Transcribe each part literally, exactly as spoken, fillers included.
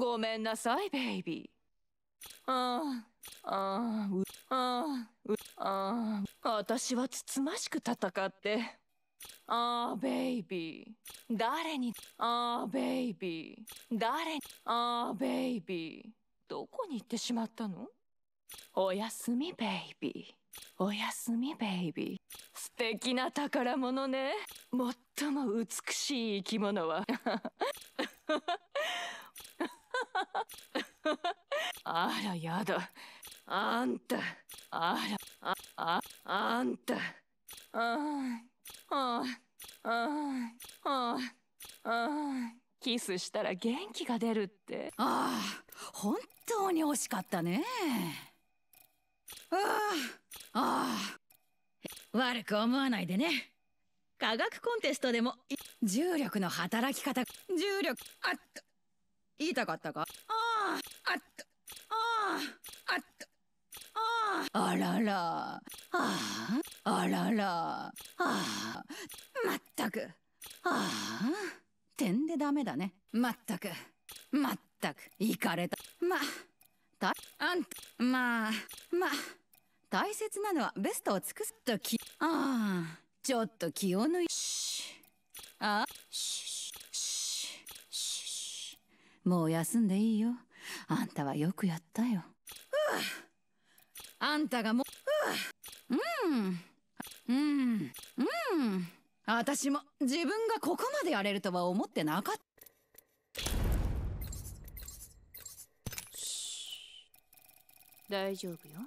ごめんなさい、ベイビー。ああ、ああ、う、ああ、う、ああ、私はつつましく戦って。ああ、ベイビー。誰に、ああ、ベイビー。誰に、ああ、ベイビー。どこに行ってしまったの？おやすみ、ベイビー。おやすみ、ベイビー。素敵な宝物ね。最も美しい生き物は。あらやだ。あんた。あら、あ、あ、あんた。ああ、ああ、ああ、ああ。キスしたら元気が出るって。ああ、本当に惜しかったね。ああ、ああ。悪く思わないでね。科学コンテストでも重力の働き方、重力、あっと。言いたかったか？ああ、あっと。ああ、あっと。ああ、あらら。ああ、あらら。ああ、まったく。ああ。点でダメだね。まったく、まったく、いかれた。ま、た、あん、まあ、まあ、大切なのはベストを尽くすとき、ああ、ちょっと気を抜い、あ、し、し、し、もう休んでいいよ。あんたはよくやったよ。あんたがもう、うん、うん、うん。私も自分がここまでやれるとは思ってなかった。大丈夫よ。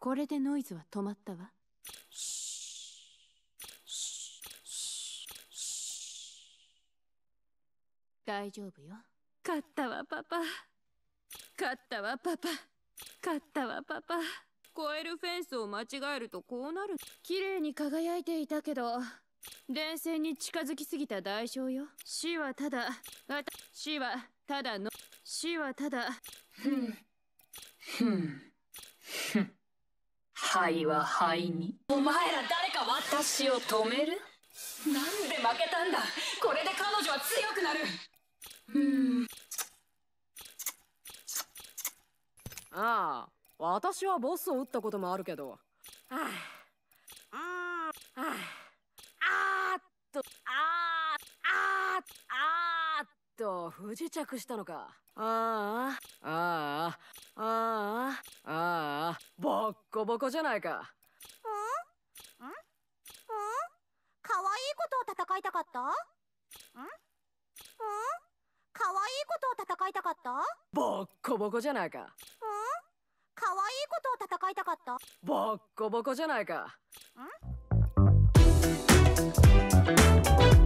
これでノイズは止まったわ。大丈夫よ。勝ったわパパ。勝ったわパパ。勝ったわパパ。越えるフェンスを間違えるとこうなる。綺麗に輝いていたけど。電線に近づきすぎた代償よ。死はただ、死はただの、死はただ。ふん、ふん、ふん。灰は灰に。お前ら誰か私を止める？なんで負けたんだ。これで彼女は強くなる。うん。ああ、私はボスを撃ったこともあるけど。ああ、ああ、ああ。ああああと不時着したのか。ああああああああボッコボコじゃないか。うんうんうん。可愛いことを戦いたかった。うんうん。可愛いことを戦いたかった。ボッコボコじゃないか。うん。可愛いことを戦いたかった。ボッコボコじゃないか。うん。Thank you.